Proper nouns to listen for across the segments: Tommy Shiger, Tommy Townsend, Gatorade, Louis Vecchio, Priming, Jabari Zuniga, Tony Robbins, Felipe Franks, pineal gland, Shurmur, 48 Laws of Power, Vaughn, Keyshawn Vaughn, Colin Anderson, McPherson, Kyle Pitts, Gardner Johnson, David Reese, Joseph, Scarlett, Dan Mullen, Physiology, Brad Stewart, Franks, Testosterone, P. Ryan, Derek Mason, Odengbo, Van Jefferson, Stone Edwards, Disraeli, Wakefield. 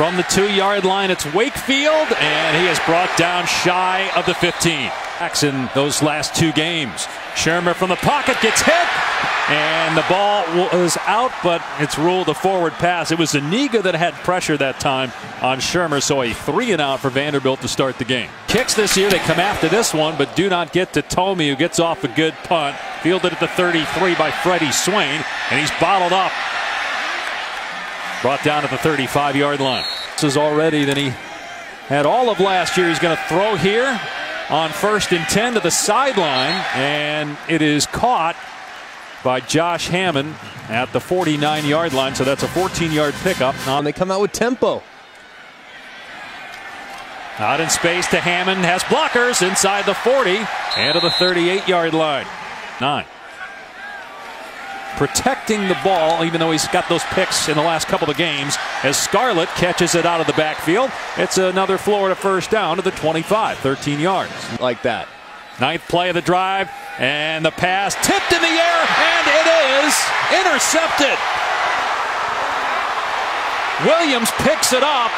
From the 2-yard line, it's Wakefield, and he is brought down shy of the 15. Jackson, those last two games. Shurmur from the pocket gets hit, and the ball was out, but it's ruled a forward pass. It was Iniga that had pressure that time on Shurmur, so a 3-and-out for Vanderbilt to start the game. Kicks this year, they come after this one, but do not get to Tomi, who gets off a good punt. Fielded at the 33 by Freddie Swain, and he's bottled up. Brought down at the 35-yard line. This is already than he had all of last year. He's going to throw here on 1st and 10 to the sideline, and it is caught by Josh Hammond at the 49-yard line. So that's a 14-yard pickup. And they come out with tempo. Out in space to Hammond, has blockers inside the 40 and to the 38-yard line. 9. Protecting the ball, even though he's got those picks in the last couple of games, as Scarlett catches it out of the backfield. It's another Florida first down to the 25, 13 yards. Like that. 9th play of the drive, and the pass tipped in the air, and it is intercepted. Williams picks it up.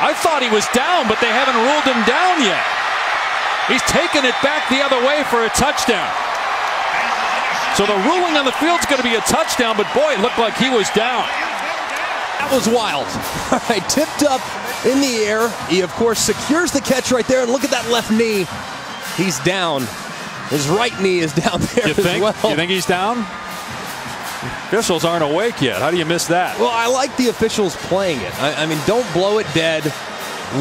I thought he was down, but they haven't ruled him down yet. He's taken it back the other way for a touchdown. So the ruling on the field's going to be a touchdown, but boy, it looked like he was down. That was wild. All right, tipped up in the air. He, of course, secures the catch right there, and look at that left knee. He's down. His right knee is down there as well. You think he's down? Officials aren't awake yet. How do you miss that? Well, I like the officials playing it. I mean, don't blow it dead.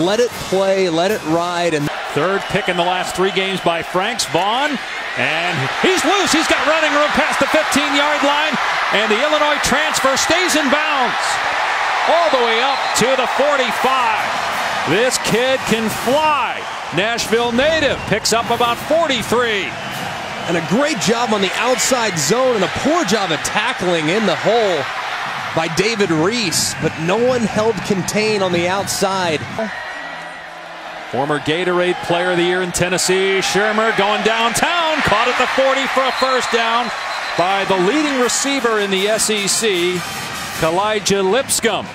Let it play. Let it ride. And third pick in the last 3 games by Franks. Vaughn. And he's loose. He's got running room past the 15-yard line. And the Illinois transfer stays in bounds. All the way up to the 45. This kid can fly. Nashville native picks up about 43. And a great job on the outside zone and a poor job of tackling in the hole by David Reese. But no one held contain on the outside. Former Gatorade Player of the Year in Tennessee, Shurmur going downtown, caught at the 40 for a first down by the leading receiver in the SEC, Kalija Lipscomb.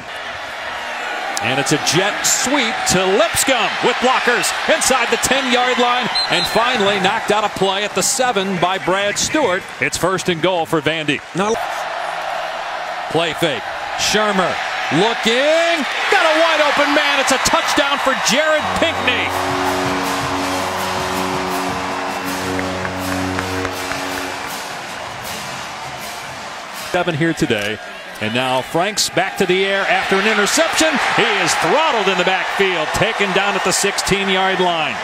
And it's a jet sweep to Lipscomb with blockers inside the 10-yard line, and finally knocked out a play at the 7 by Brad Stewart. It's 1st and goal for Vandy. Play fake, Shurmur. Looking, got a wide open man. It's a touchdown for Jared Pinckney. Seven here today, and now Franks back to the air after an interception. He is throttled in the backfield, taken down at the 16-yard line.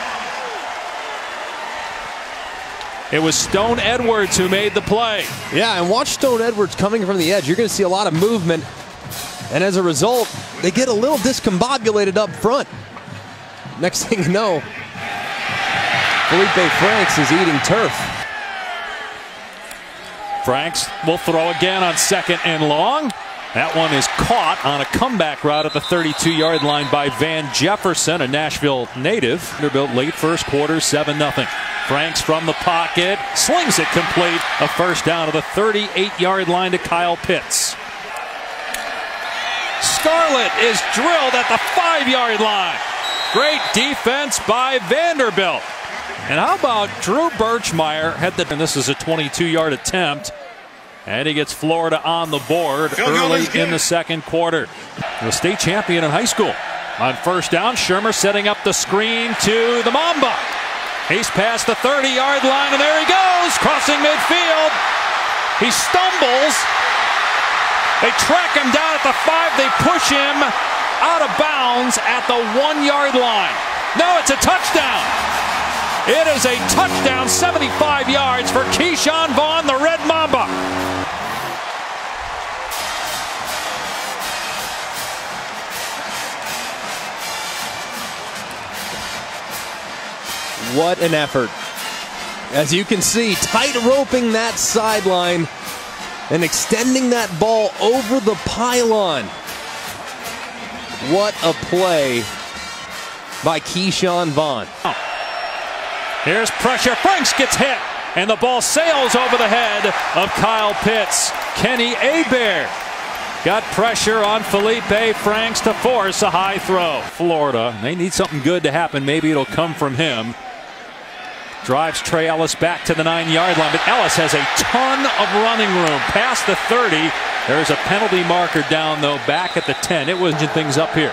It was Stone Edwards who made the play. Yeah, and watch Stone Edwards coming from the edge. You're going to see a lot of movement. And as a result, they get a little discombobulated up front. Next thing you know, Felipe Franks is eating turf. Franks will throw again on 2nd and long. That one is caught on a comeback route at the 32-yard line by Van Jefferson, a Nashville native. Vanderbilt late first quarter, 7-0. Franks from the pocket, slings it complete. A first down to the 38-yard line to Kyle Pitts. Scarlett is drilled at the 5-yard line. Great defense by Vanderbilt. And how about Drew Birchmeyer? And this is a 22-yard attempt. And he gets Florida on the board early in the 2nd quarter. The state champion in high school. On 1st down, Shurmur setting up the screen to the Mamba. He's past the 30-yard line, and there he goes, crossing midfield. He stumbles. They track him down at the 5. They push him out of bounds at the 1-yard line. No, it's a touchdown. It is a touchdown, 75 yards for Keyshawn Vaughn, the Red Mamba. What an effort. As you can see, tight roping that sideline and extending that ball over the pylon. What a play by Keyshawn Vaughn. Here's pressure. Franks gets hit, and the ball sails over the head of Kyle Pitts. Kenny Hebert Got pressure on Felipe Franks to force a high throw. Florida, they need something good to happen. Maybe it'll come from him. Drives Trey Ellis back to the 9-yard line, but Ellis has a ton of running room past the 30. There's a penalty marker down, though, back at the 10. It was things up here.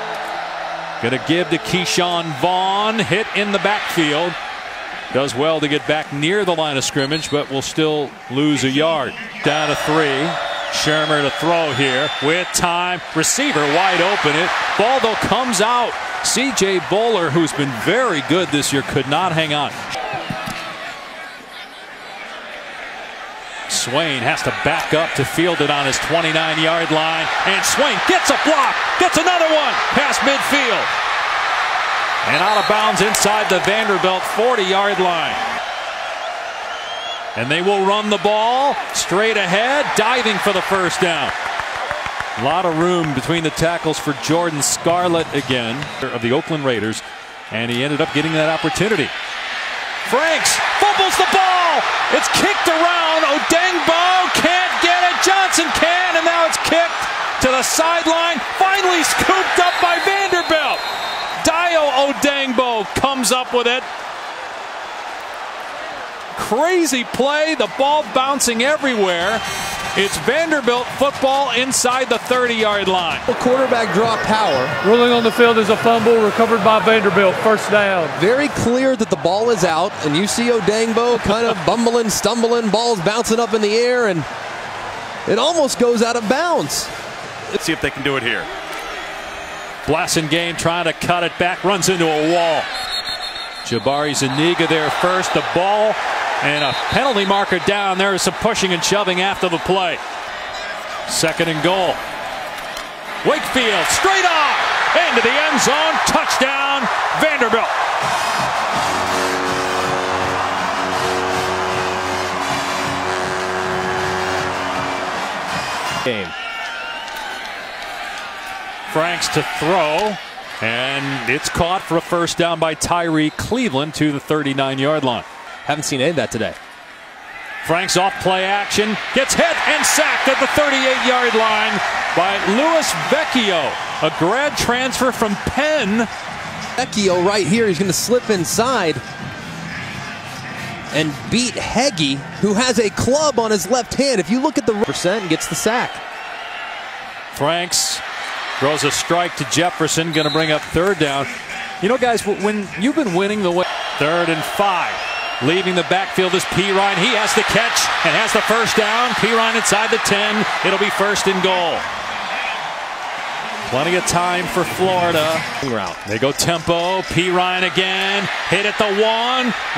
Going to give to Keyshawn Vaughn. Hit in the backfield. Does well to get back near the line of scrimmage, but will still lose a yard. Down to 3. Shurmur to throw here with time. Receiver wide open. It ball, though, comes out. C.J. Bowler, who's been very good this year, could not hang on. Swain has to back up to field it on his 29-yard line, and Swain gets a block, gets another one past midfield, and out of bounds inside the Vanderbilt 40-yard line. And they will run the ball straight ahead, diving for the first down. A lot of room between the tackles for Jordan Scarlett again of the Oakland Raiders, and he ended up getting that opportunity. Franks fumbles the ball. It's kicked around. Odengbo can't get it. Johnson can, and now it's kicked to the sideline. Finally scooped up by Vanderbilt. Dio Odengbo comes up with it. Crazy play. The ball bouncing everywhere. It's Vanderbilt football inside the 30-yard line. Quarterback draw power. Ruling on the field is a fumble recovered by Vanderbilt. First down. Very clear that the ball is out, and you see Odengbo kind of bumbling, stumbling, balls bouncing up in the air, and it almost goes out of bounds. Let's see if they can do it here. Blassengame trying to cut it back, runs into a wall. Jabari Zuniga there first. The ball. And a penalty marker down. There is some pushing and shoving after the play. Second and goal. Wakefield straight off into the end zone. Touchdown, Vanderbilt. Game. Franks to throw. And it's caught for a first down by Tyree Cleveland to the 39-yard line. Haven't seen any of that today. Franks off play action. Gets hit and sacked at the 38-yard line by Louis Vecchio, a grad transfer from Penn. Vecchio right here. He's going to slip inside and beat Heggie, who has a club on his left hand. If you look at the percent, gets the sack. Franks throws a strike to Jefferson. Going to bring up third down. You know, guys, when you've been winning the way. 3rd and 5. Leaving the backfield is P. Ryan. He has the catch and has the first down. P. Ryan inside the 10. It'll be 1st and goal. Plenty of time for Florida. They go tempo. P. Ryan again. Hit at the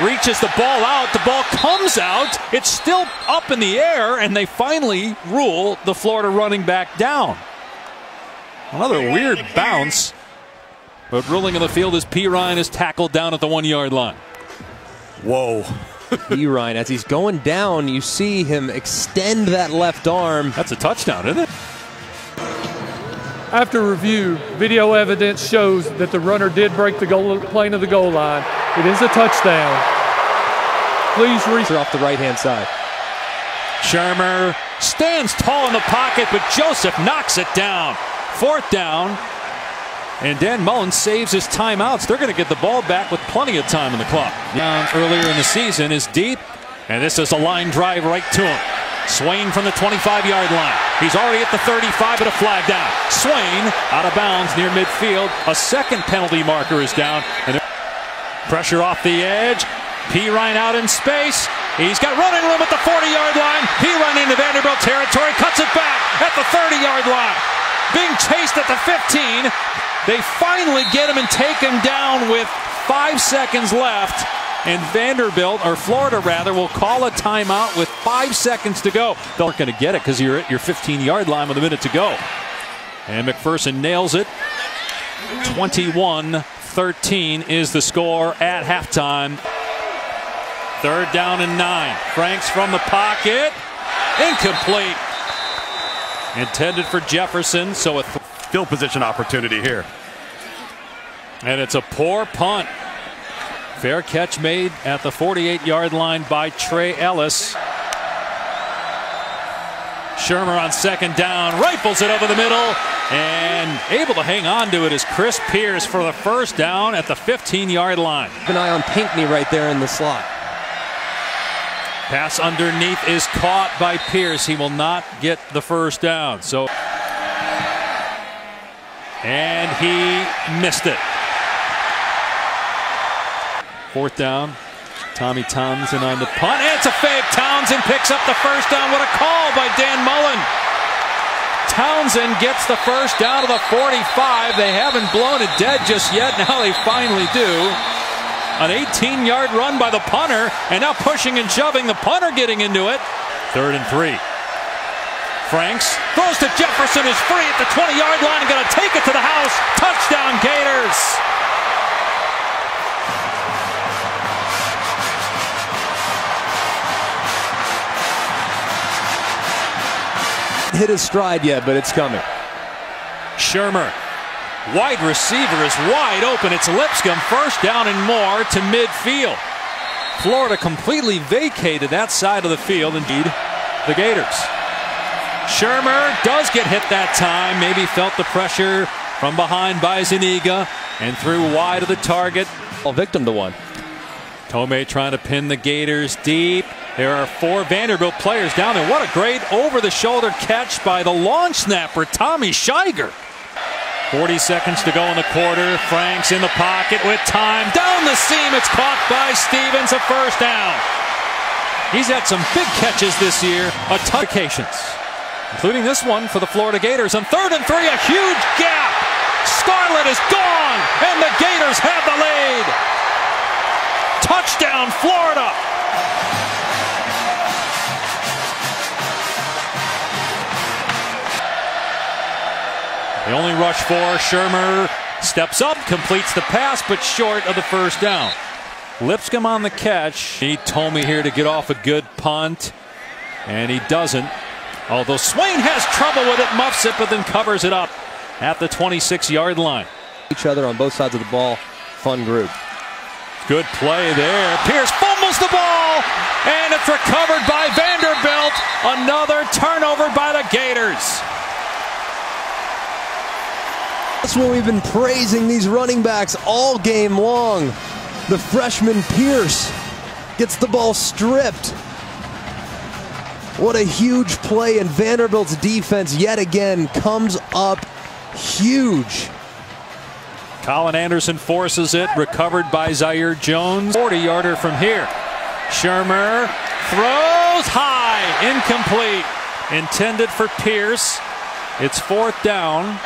1. Reaches the ball out. The ball comes out. It's still up in the air, and they finally rule the Florida running back down. Another weird bounce. But ruling on the field is P. Ryan is tackled down at the 1-yard line. Whoa. P. Ryan, as he's going down, you see him extend that left arm. That's a touchdown, isn't it? After review, video evidence shows that the runner did break the plane of the goal line. It is a touchdown. Please reach off the right-hand side. Shurmur stands tall in the pocket, but Joseph knocks it down. 4th down. And Dan Mullen saves his timeouts. They're going to get the ball back with plenty of time on the clock. Down earlier in the season is deep. And this is a line drive right to him. Swain from the 25-yard line. He's already at the 35, but a flag down. Swain out of bounds near midfield. A second penalty marker is down. And pressure off the edge. P. Ryan out in space. He's got running room at the 40-yard line. P. Ryan into Vanderbilt territory. Cuts it back at the 30-yard line. Being chased at the 15. They finally get him and take him down with 5 seconds left. And Vanderbilt, or Florida rather, will call a timeout with 5 seconds to go. They're not going to get it because you're at your 15-yard line with a minute to go. And McPherson nails it. 21-13 is the score at halftime. 3rd down and 9. Franks from the pocket. Incomplete. Intended for Jefferson, so a field position opportunity here. And it's a poor punt. Fair catch made at the 48-yard line by Trey Ellis. Shurmur on second down, rifles it over the middle, and able to hang on to it is Chris Pierce for the first down at the 15-yard line. Keep an eye on Pinckney right there in the slot. Pass underneath is caught by Pierce. He will not get the first down. So, and he missed it. Fourth down. Tommy Townsend on the punt. It's a fake. Townsend picks up the first down. What a call by Dan Mullen. Townsend gets the first down to the 45. They haven't blown it dead just yet. Now they finally do. An 18-yard run by the punter, and now pushing and shoving, the punter getting into it. Third and three. Franks throws to Jefferson, is free at the 20-yard line and going to take it to the house. Touchdown, Gators. Hit his stride yet, but it's coming. Shurmur, wide receiver, is wide open. It's Lipscomb, first down and more to midfield. Florida completely vacated that side of the field. Indeed, the Gators. Shurmur does get hit that time, maybe felt the pressure from behind by Zuniga and threw wide of the target. Well, victim to one. Tomi trying to pin the Gators deep. There are four Vanderbilt players down there. What a great over-the-shoulder catch by the long snapper, Tommy Shiger. 40 seconds to go in the quarter. Franks in the pocket with time. Down the seam, it's caught by Stevens, a first down. He's had some big catches this year. A ton of occasions, including this one for the Florida Gators. On third and three, a huge gap. Scarlett is gone, and the Gators have the lead. Touchdown, Florida. The only rush for Shurmur, steps up, completes the pass, but short of the first down. Lipscomb on the catch. He told me here to get off a good punt, and he doesn't. Although Swain has trouble with it, muffs it, but then covers it up at the 26-yard line. Each other on both sides of the ball, fun group. Good play there. Pierce fumbles the ball, and it's recovered by Vanderbilt. Another turnover by the Gators. That's when we've been praising these running backs all game long. The freshman Pierce gets the ball stripped. What a huge play, and Vanderbilt's defense yet again comes up huge. Colin Anderson forces it, recovered by Zaire Jones. 40-yarder from here. Shurmur throws high, incomplete. Intended for Pierce. It's fourth down.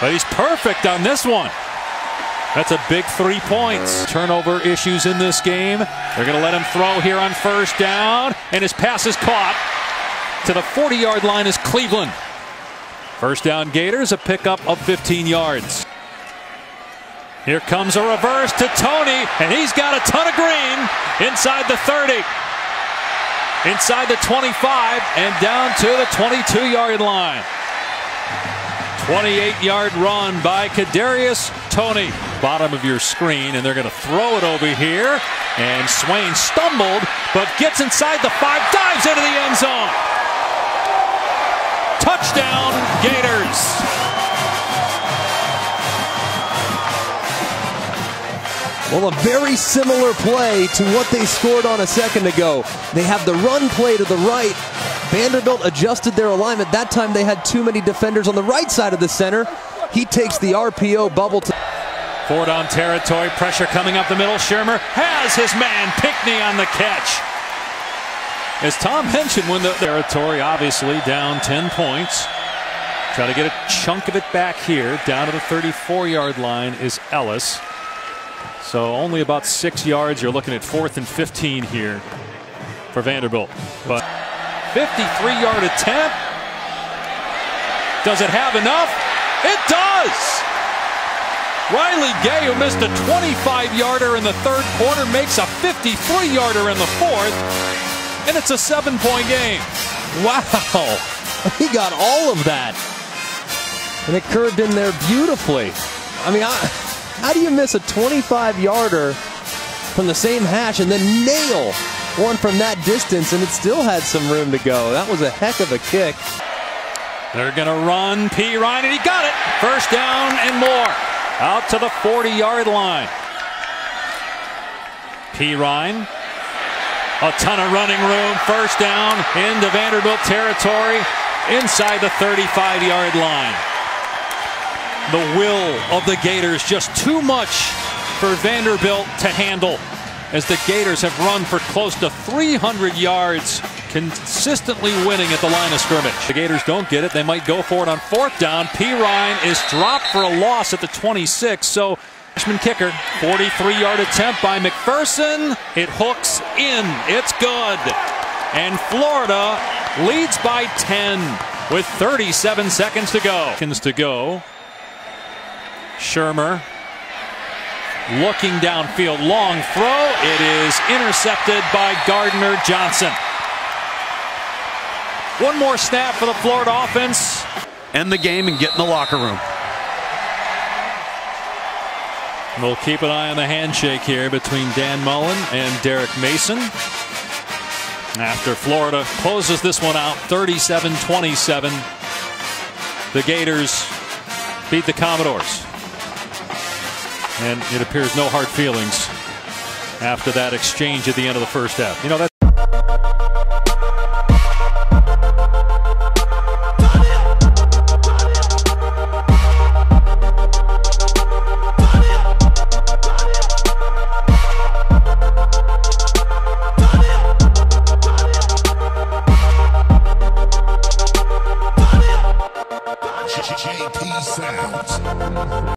But he's perfect on this one. That's a big 3 points. Turnover issues in this game. They're going to let him throw here on first down. And his pass is caught. To the 40-yard line is Cleveland. First down Gators, a pickup of 15 yards. Here comes a reverse to Tomi. And he's got a ton of green inside the 30. Inside the 25 and down to the 22-yard line. 28-yard run by Kadarius Tomi. Bottom of your screen, and they're going to throw it over here. And Swain stumbled, but gets inside the 5, dives into the end zone. Touchdown, Gators. Well, a very similar play to what they scored on a second ago. They have the run play to the right. Vanderbilt adjusted their alignment. That time they had too many defenders on the right side of the center. He takes the RPO bubble to fourth down territory. Pressure coming up the middle. Shurmur has his man Pinckney on the catch. As Tom mentioned, when the territory obviously down 10 points. Try to get a chunk of it back here. Down to the 34-yard line is Ellis. So only about 6 yards. You're looking at fourth and 15 here for Vanderbilt. But 53-yard attempt. Does it have enough? It does! Riley Gay, who missed a 25-yarder in the third quarter, makes a 53-yarder in the fourth. And it's a 7-point game. Wow! He got all of that. And it curved in there beautifully. I mean, how do you miss a 25-yarder from the same hash and then nail one from that distance, and it still had some room to go. That was a heck of a kick. They're going to run P. Ryan, and he got it. First down and more. Out to the 40-yard line. P. Ryan. A ton of running room. First down into Vanderbilt territory. Inside the 35-yard line. The will of the Gators just too much for Vanderbilt to handle, as the Gators have run for close to 300 yards, consistently winning at the line of scrimmage. The Gators don't get it. They might go for it on fourth down. P. Ryan is dropped for a loss at the 26. So freshman kicker, 43-yard attempt by McPherson. It hooks in. It's good. And Florida leads by 10 with 37 seconds to go. Shurmur looking downfield, long throw. It is intercepted by Gardner Johnson. One more snap for the Florida offense. End the game and get in the locker room. We'll keep an eye on the handshake here between Dan Mullen and Derek Mason, after Florida closes this one out 37-27. The Gators beat the Commodores. And it appears no hard feelings after that exchange at the end of the first half. You know, that's